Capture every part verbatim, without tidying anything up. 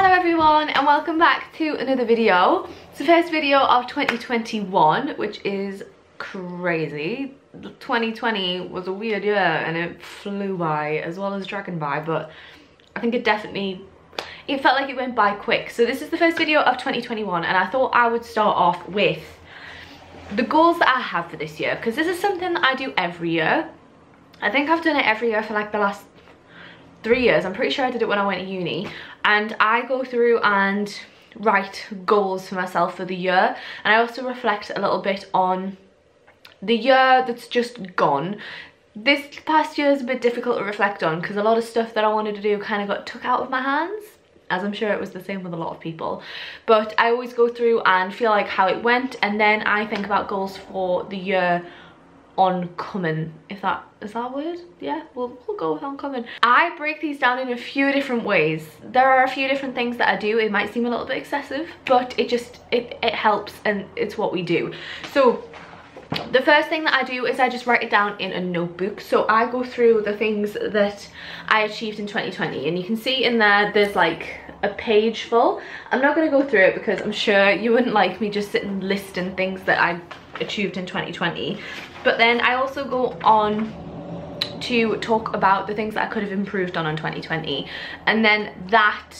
Hello everyone and welcome back to another video. It's the first video of twenty twenty-one, which is crazy. twenty twenty was a weird year and it flew by, as well as dragging by, but I think it definitely, it felt like it went by quick. So this is the first video of twenty twenty-one and I thought I would start off with the goals that I have for this year, because this is something that I do every year. I think I've done it every year for like the last three years. I'm pretty sure I did it when I went to uni, and I go through and write goals for myself for the year, and I also reflect a little bit on the year that's just gone. This past year is a bit difficult to reflect on because a lot of stuff that I wanted to do kind of got took out of my hands, as I'm sure it was the same with a lot of people. But I always go through and feel like how it went, and then I think about goals for the year oncoming, if that is that word. Yeah, we'll, we'll go with oncoming. I break these down in a few different ways. There are a few different things that I do. It might seem a little bit excessive, but it just it, it helps, and it's what we do. So the first thing that I do is I just write it down in a notebook. So I go through the things that I achieved in twenty twenty, and you can see in there there's like a page full. I'm not going to go through it because I'm sure you wouldn't like me just sitting listing things that I achieved in twenty twenty. But then I also go on to talk about the things that I could have improved on in twenty twenty, and then that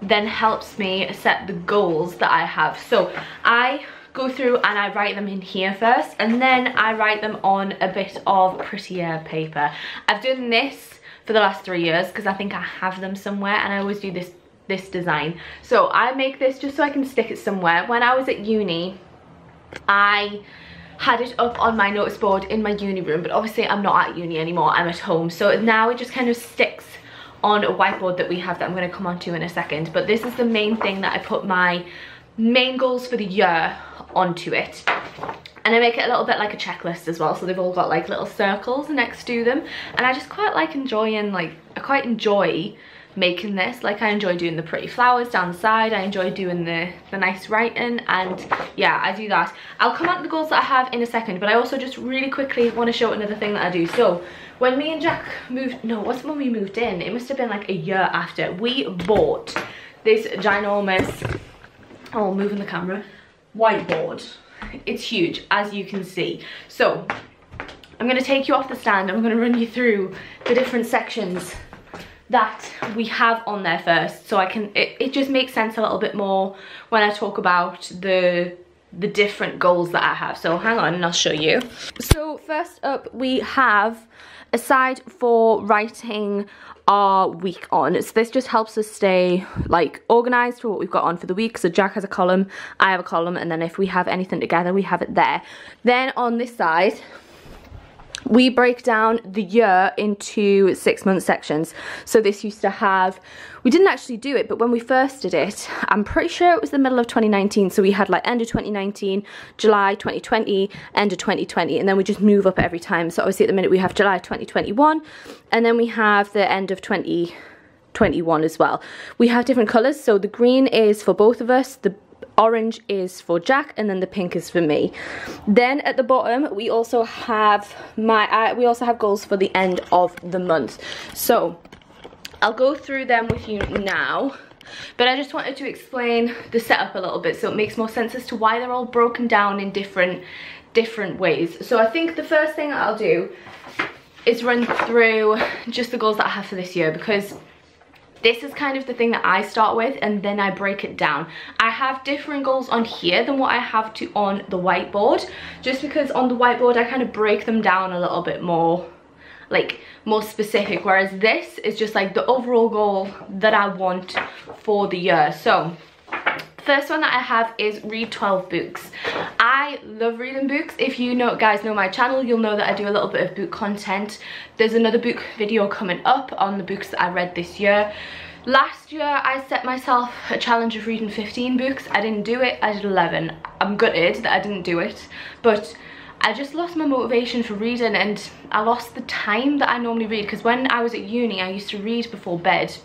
then helps me set the goals that I have. So I go through and I write them in here first, and then I write them on a bit of prettier paper. I've done this for the last three years because I think I have them somewhere, and I always do this this design. So I make this just so I can stick it somewhere. When I was at uni, I had it up on my notice board in my uni room, but obviously I'm not at uni anymore, I'm at home, so now it just kind of sticks on a whiteboard that we have, that I'm going to come on to in a second. But this is the main thing that I put my main goals for the year onto it, and I make it a little bit like a checklist as well, so they've all got like little circles next to them. And I just quite like enjoying like I quite enjoy making this. Like I enjoy doing the pretty flowers down the side, I enjoy doing the the nice writing, and yeah, I do that. I'll come on to the goals that I have in a second, but I also just really quickly want to show another thing that I do. So when me and Jack moved, no what's when we moved in, it must have been like a year after, we bought this ginormous, oh moving the camera, whiteboard. It's huge, as you can see. So I'm going to take you off the stand, I'm going to run you through the different sections that we have on there first, so I can it, it just makes sense a little bit more when I talk about the the different goals that I have. So hang on and I'll show you. So first up we have a side for writing our week on. So this just helps us stay like organized for what we've got on for the week. So Jack has a column, I have a column, and then if we have anything together we have it there. Then on this side we break down the year into six month sections. So this used to have, we didn't actually do it, but when we first did it, I'm pretty sure it was the middle of twenty nineteen. So we had like end of twenty nineteen, July twenty twenty, end of twenty twenty, and then we just move up every time. So obviously at the minute we have July twenty twenty-one, and then we have the end of twenty twenty-one as well. We have different colours, so the green is for both of us, the orange is for Jack, and then the pink is for me. Then at the bottom we also have my uh, we also have goals for the end of the month. So I'll go through them with you now, but I just wanted to explain the setup a little bit so it makes more sense as to why they're all broken down in different different ways. So I think the first thing I'll do is run through just the goals that I have for this year, because this is kind of the thing that I start with and then I break it down. I have different goals on here than what I have to on the whiteboard, just because on the whiteboard I kind of break them down a little bit more, like more specific, whereas this is just like the overall goal that I want for the year. So first one that I have is read twelve books. I love reading books. If you know, guys know my channel, you'll know that I do a little bit of book content. There's another book video coming up on the books that I read this year. Last year I set myself a challenge of reading fifteen books. I didn't do it, I did eleven. I'm gutted that I didn't do it, but I just lost my motivation for reading, and I lost the time that I normally read, because when I was at uni I used to read before bed.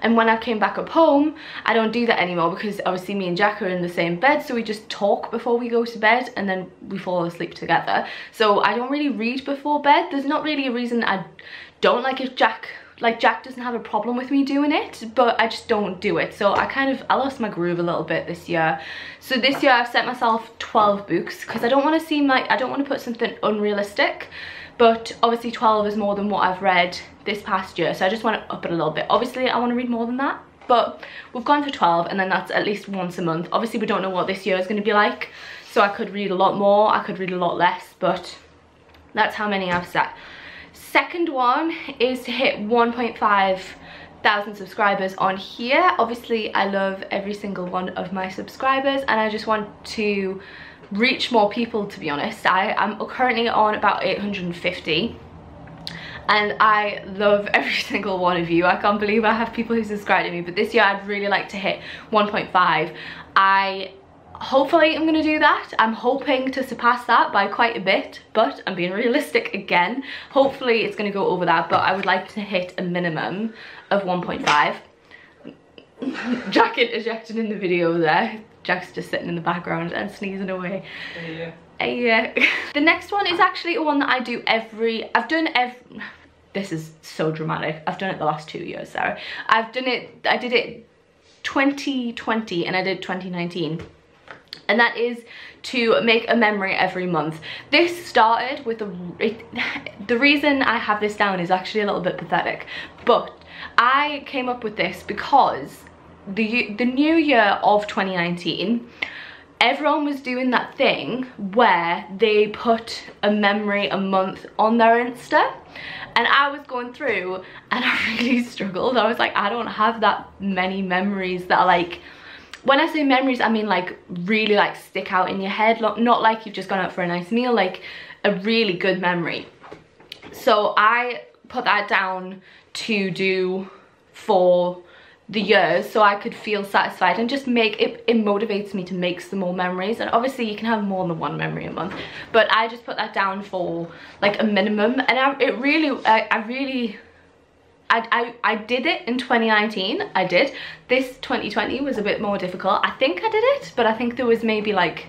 And when I came back up home, I don't do that anymore, because obviously me and Jack are in the same bed, so we just talk before we go to bed and then we fall asleep together. So I don't really read before bed. There's not really a reason I don't. Like if Jack like Jack doesn't have a problem with me doing it, but I just don't do it. So I kind of, I lost my groove a little bit this year. So this year I've set myself twelve books because I don't want to seem like, I don't want to put something unrealistic, but obviously twelve is more than what I've read this past year. So I just want to up it a little bit. Obviously I want to read more than that, but we've gone for twelve, and then that's at least once a month. Obviously we don't know what this year is going to be like. So I could read a lot more, I could read a lot less, but that's how many I've set. Second one is to hit one point five thousand subscribers on here. Obviously I love every single one of my subscribers, and I just want to reach more people, to be honest. I am currently on about eight hundred fifty, and I love every single one of you. I can't believe I have people who subscribe to me, but this year I'd really like to hit one point five. I hopefully I'm gonna do that. I'm hoping to surpass that by quite a bit, but I'm being realistic again. Hopefully it's gonna go over that, but I would like to hit a minimum of one point five. Jack interjected in the video there. Jack's just sitting in the background and sneezing away. Yeah. Yeah. The next one is actually a one that I do every, I've done every, this is so dramatic. I've done it the last two years, Sarah. I've done it, I did it twenty twenty and I did twenty nineteen. And that is to make a memory every month. This started with a, it, the reason I have this down is actually a little bit pathetic, but I came up with this because the, the new year of twenty nineteen, everyone was doing that thing where they put a memory a month on their Insta, and I was going through and I really struggled. I was like, I don't have that many memories that are like, when I say memories, I mean like really like stick out in your head, not like you've just gone out for a nice meal, like a really good memory. So I put that down to do for the years so I could feel satisfied and just make, it, it motivates me to make some more memories. And obviously you can have more than one memory a month, but I just put that down for like a minimum. And I, it really, I, I really... I, I, I did it in twenty nineteen, I did. This twenty twenty was a bit more difficult. I think I did it, but I think there was maybe like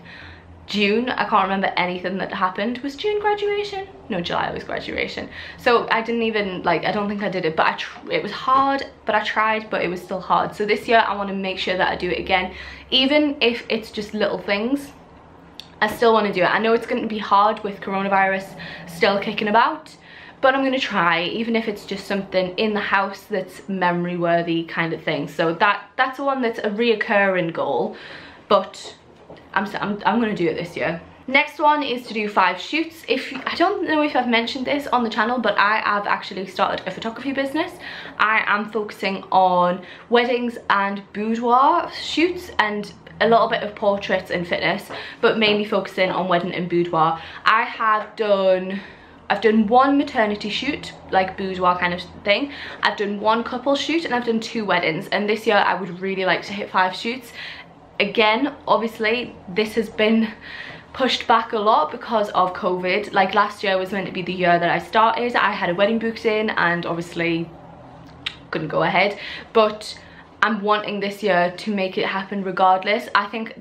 June, I can't remember anything that happened. Was June graduation? No, July was graduation. So I didn't even, like, I don't think I did it, but I tr it was hard, but I tried, but it was still hard. So this year I want to make sure that I do it again. Even if it's just little things, I still want to do it. I know it's going to be hard with coronavirus still kicking about, but I'm gonna try, even if it's just something in the house that's memory worthy kind of thing. So that that's the one that's a reoccurring goal, but I'm, I'm, I'm gonna do it this year. Next one is to do five shoots. If you, I don't know if I've mentioned this on the channel, but I have actually started a photography business. I am focusing on weddings and boudoir shoots and a little bit of portraits and fitness, but mainly focusing on wedding and boudoir. I have done I've done one maternity shoot, like boudoir kind of thing. I've done one couple shoot, and I've done two weddings. And this year I would really like to hit five shoots. Again, obviously this has been pushed back a lot because of COVID. Like last year was meant to be the year that I started. I had a wedding booked in and obviously couldn't go ahead. But I'm wanting this year to make it happen regardless. I think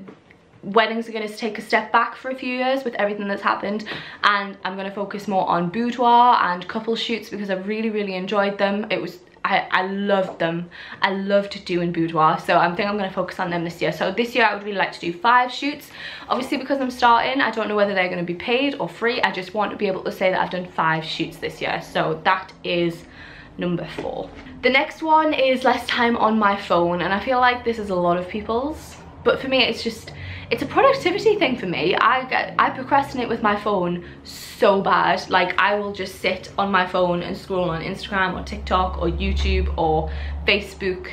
weddings are going to take a step back for a few years with everything that's happened, and I'm going to focus more on boudoir and couple shoots because I really really enjoyed them. It was I, I loved them. I loved doing boudoir, so I think I'm going to focus on them this year. So this year I would really like to do five shoots. Obviously because I'm starting, I don't know whether they're going to be paid or free. I just want to be able to say that I've done five shoots this year. So that is number four. The next one is less time on my phone, and I feel like this is a lot of people's, but for me it's just it's a productivity thing for me. I get, I procrastinate with my phone so bad. Like I will just sit on my phone and scroll on Instagram or TikTok or YouTube or Facebook,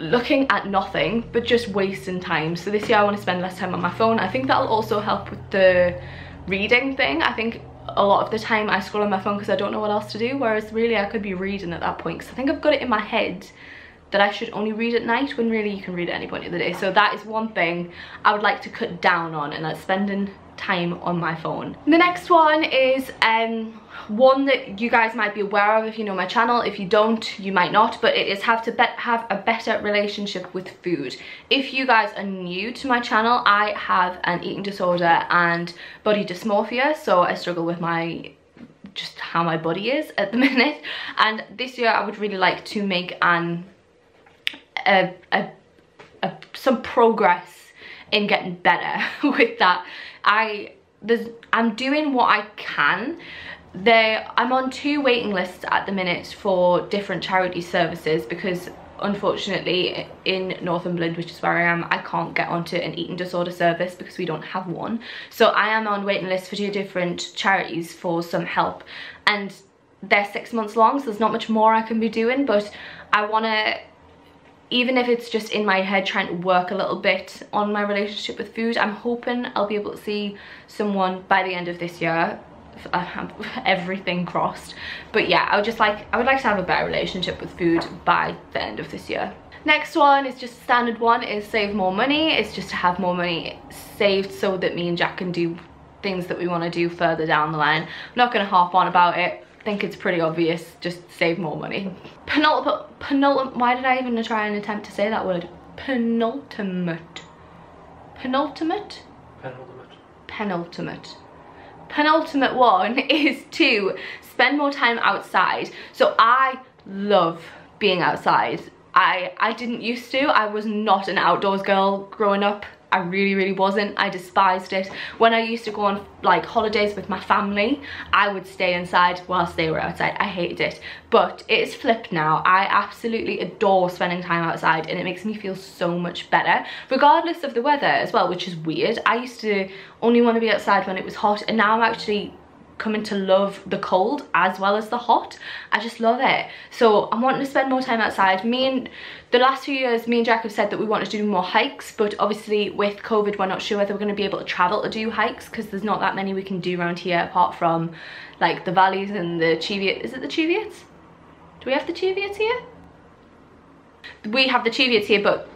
looking at nothing but just wasting time. So this year I want to spend less time on my phone. I think that'll also help with the reading thing. I think a lot of the time I scroll on my phone because I don't know what else to do, whereas really I could be reading at that point because I think I've got it in my head that I should only read at night, when really you can read at any point of the day. So that is one thing I would like to cut down on, and that's spending time on my phone. The next one is um, one that you guys might be aware of if you know my channel. If you don't, you might not, but it is have to have a better relationship with food. If you guys are new to my channel, I have an eating disorder and body dysmorphia, so I struggle with my just how my body is at the minute. And this year I would really like to make an a, a, a some progress in getting better with that. I there's I'm doing what I can. There I'm on two waiting lists at the minute for different charity services, because unfortunately in Northumberland, which is where I am, I can't get onto an eating disorder service because we don't have one. So I am on waiting lists for two different charities for some help, and they're six months long, so there's not much more I can be doing. But I want to, even if it's just in my head, trying to work a little bit on my relationship with food. I'm hoping I'll be able to see someone by the end of this year. I have everything crossed, but yeah, I would just like I would like to have a better relationship with food by the end of this year. Next one is just standard one, is save more money. It's just to have more money saved so that me and Jack can do things that we want to do further down the line. I'm not going to harp on about it. I think it's pretty obvious. Just save more money. Penultimate, penultimate. Why did I even try and attempt to say that word? Penultimate. Penultimate. Penultimate. Penultimate. Penultimate one is to spend more time outside. So I love being outside. I, I didn't used to. I was not an outdoors girl growing up. I really, really wasn't. I despised it. When I used to go on like holidays with my family, I would stay inside whilst they were outside. I hated it. But it's flipped now. I absolutely adore spending time outside, and it makes me feel so much better, regardless of the weather as well, which is weird. I used to only want to be outside when it was hot, and now I'm actually coming to love the cold as well as the hot. I just love it. So I'm wanting to spend more time outside. Me and the last few years, me and Jack have said that we wanted to do more hikes, but obviously with COVID, we're not sure whether we're going to be able to travel to do hikes, because there's not that many we can do around here apart from like the valleys and the Cheviots. Is it the Cheviots? Do we have the Cheviots here? We have the Cheviots here, but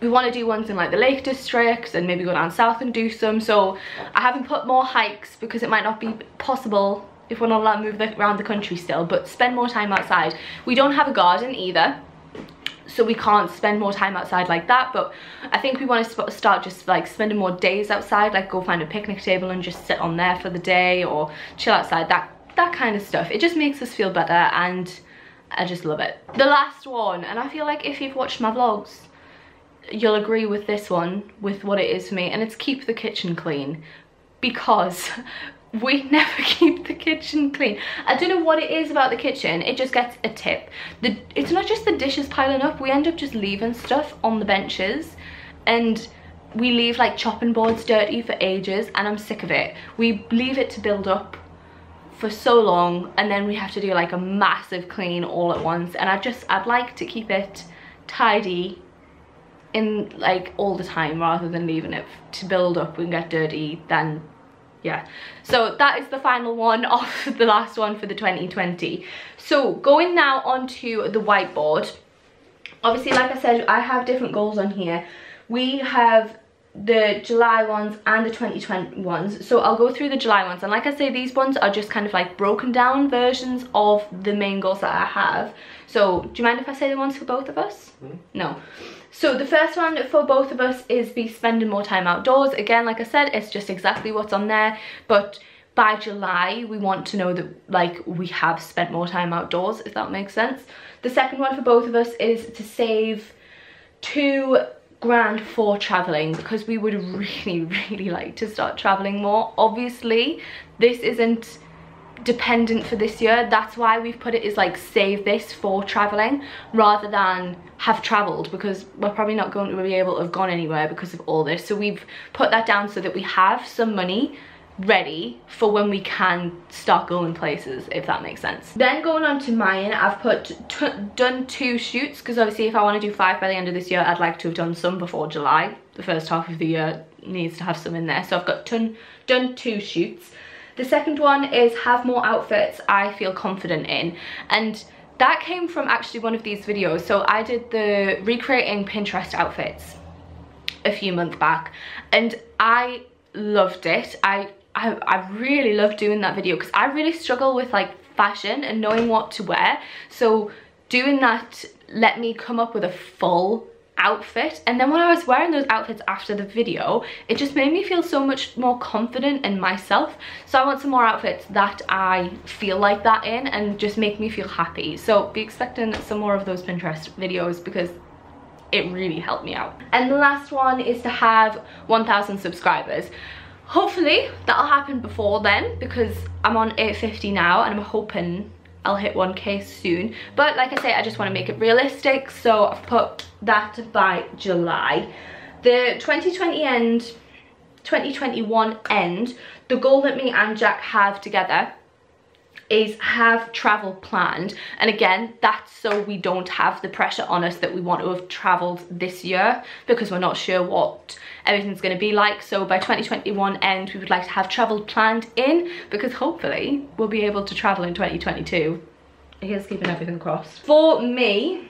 we want to do ones in like the Lake District and maybe go down south and do some. So I haven't put more hikes because it might not be possible if we're not allowed to move the, around the country still, but spend more time outside. We don't have a garden either, so we can't spend more time outside like that, but I think we want to start just like spending more days outside, like go find a picnic table and just sit on there for the day or chill outside, that, that kind of stuff. It just makes us feel better and I just love it. The last one, and I feel like if you've watched my vlogs, you'll agree with this one, with what it is for me, and it's keep the kitchen clean, because we never keep the kitchen clean. I don't know what it is about the kitchen, it just gets a tip. The, it's not just the dishes piling up, we end up just leaving stuff on the benches, and we leave like chopping boards dirty for ages, and I'm sick of it. We leave it to build up for so long, and then we have to do like a massive clean all at once, and I just, I'd like to keep it tidy in like all the time, rather than leaving it to build up and get dirty then. Yeah, so that is the final one of the last one for the twenty twenty. So going now onto the whiteboard, obviously like I said, I have different goals on here. We have the July ones and the twenty twenty ones, so I'll go through the July ones, and like I say, these ones are just kind of like broken down versions of the main goals that I have. So do you mind if I say the ones for both of us? Mm. No. So the first one for both of us is be spending more time outdoors. Again, like I said, it's just exactly what's on there. But by July, we want to know that like we have spent more time outdoors, if that makes sense. The second one for both of us is to save two grand for traveling, because we would really, really like to start traveling more. Obviously, this isn't dependent for this year, that's why we've put it as like save this for traveling rather than have traveled, because we're probably not going to be able to have gone anywhere because of all this. So we've put that down so that we have some money ready for when we can start going places, if that makes sense. Then going on to mine, I've put t done two shoots, because obviously if I want to do five by the end of this year, I'd like to have done some before July. The first half of the year needs to have some in there, so I've got ton done two shoots. The second one is have more outfits I feel confident in, and that came from actually one of these videos. So I did the recreating Pinterest outfits a few months back, and I loved it. I I, I really loved doing that video, because I really struggle with like fashion and knowing what to wear. So doing that let me come up with a full outfit, and then when I was wearing those outfits after the video, it just made me feel so much more confident in myself. So I want some more outfits that I feel like that in and just make me feel happy. So be expecting some more of those Pinterest videos because it really helped me out. And the last one is to have one thousand subscribers. Hopefully that'll happen before then because I'm on eight fifty now and I'm hoping I'll hit one K soon, but like I say, I just want to make it realistic, so I've put that by July. The twenty twenty end, twenty twenty-one end, the goal that me and Jack have together is have travel planned, and again, that's so we don't have the pressure on us that we want to have traveled this year because we're not sure what everything's going to be like. So by twenty twenty-one end, we would like to have travel planned in because hopefully we'll be able to travel in twenty twenty-two. Here's keeping everything crossed. For me,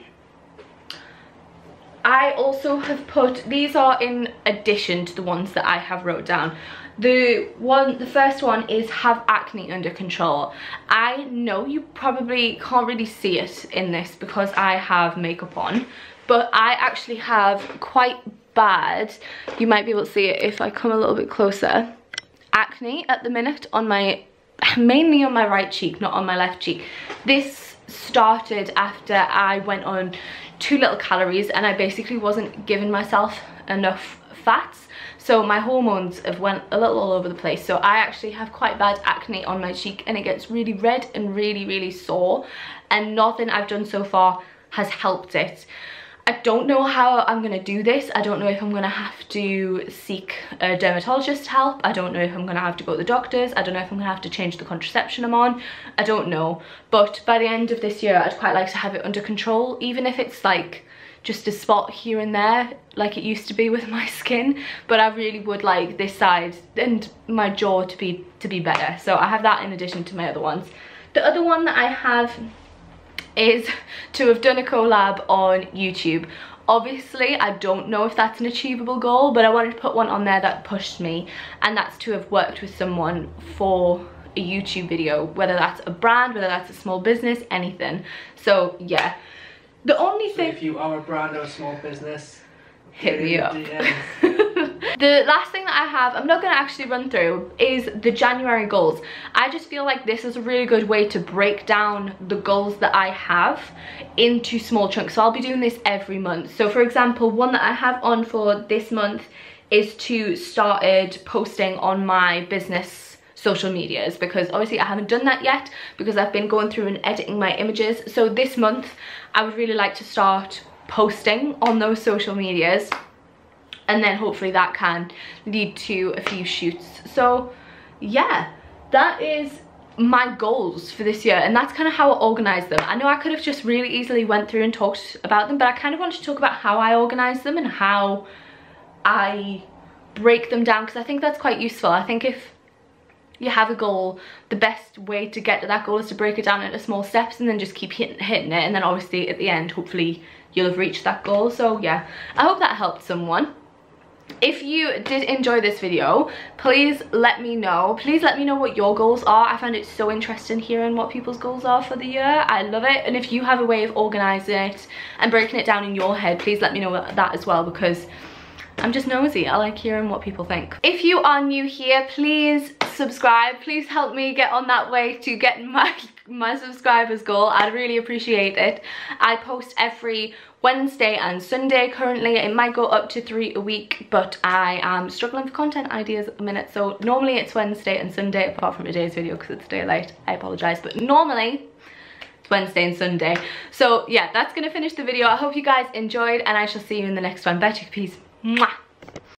I also have put, these are in addition to the ones that I have wrote down. The one, the first one is have acne under control. I know you probably can't really see it in this because I have makeup on, but I actually have quite bad, you might be able to see it if I come a little bit closer, acne at the minute on my, mainly on my right cheek, not on my left cheek. This started after I went on too little calories and I basically wasn't giving myself enough fats. So my hormones have went a little all over the place. So I actually have quite bad acne on my cheek and it gets really red and really, really sore. And nothing I've done so far has helped it. I don't know how I'm going to do this. I don't know if I'm going to have to seek a dermatologist help. I don't know if I'm going to have to go to the doctors. I don't know if I'm going to have to change the contraception I'm on. I don't know. But by the end of this year, I'd quite like to have it under control, even if it's like just a spot here and there like it used to be with my skin, but I really would like this side and my jaw to be to be better. So I have that in addition to my other ones. The other one that I have is to have done a collab on YouTube. Obviously, I don't know if that's an achievable goal, but I wanted to put one on there that pushed me, and that's to have worked with someone for a YouTube video, whether that's a brand, whether that's a small business, anything. So yeah. The only thing, so if you are a brand or a small business, hit me up. The last thing that I have, I'm not going to actually run through, is the January goals. I just feel like this is a really good way to break down the goals that I have into small chunks. So I'll be doing this every month. So for example, one that I have on for this month is to started posting on my business social medias, because obviously I haven't done that yet because I've been going through and editing my images. So this month I would really like to start posting on those social medias, and then hopefully that can lead to a few shoots. So yeah, that is my goals for this year, and that's kind of how I organize them. I know I could have just really easily went through and talked about them, but I kind of wanted to talk about how I organize them and how I break them down, because I think that's quite useful. I think if you have a goal, the best way to get to that goal is to break it down into small steps and then just keep hitting, hitting it, and then obviously at the end hopefully you'll have reached that goal. So yeah, I hope that helped someone. If you did enjoy this video, please let me know. Please let me know what your goals are. I find it so interesting hearing what people's goals are for the year. I love it. And if you have a way of organising it and breaking it down in your head, please let me know that as well, because I'm just nosy. I like hearing what people think. If you are new here, please subscribe. Please help me get on that way to get my my subscribers goal. I'd really appreciate it. I post every Wednesday and Sunday currently. It might go up to three a week, but I am struggling for content ideas at the minute. So normally it's Wednesday and Sunday, apart from today's video because it's a day late. I apologize, but normally it's Wednesday and Sunday. So yeah, that's gonna finish the video. I hope you guys enjoyed, and I shall see you in the next one. Bye, chickpeas. Mwah.